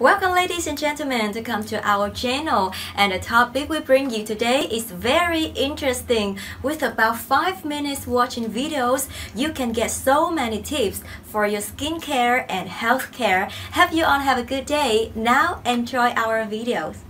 Welcome, ladies and gentlemen, to come to our channel, and the topic we bring you today is very interesting. With about 5 minutes watching videos, you can get so many tips for your skincare and healthcare. Hope you all have a good day. Now enjoy our videos.